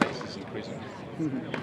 This is increasing.